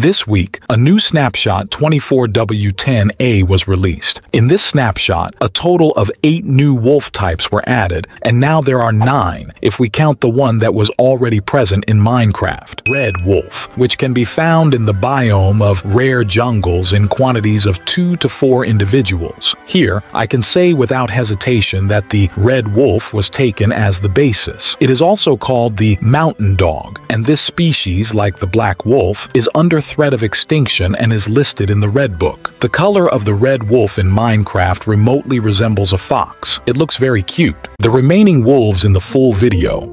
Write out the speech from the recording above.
This week, a new snapshot 24w10a was released. In this snapshot, a total of 8 new wolf types were added, and now there are 9 if we count the one that was already present in Minecraft, red wolf, which can be found in the biome of rare jungles in quantities of 2 to 4 individuals. Here, I can say without hesitation that the red wolf was taken as the basis. It is also called the mountain dog, and this species, like the black wolf, is under threat of extinction and is listed in the Red Book. The color of the red wolf in Minecraft remotely resembles a fox. It looks very cute. The remaining wolves in the full video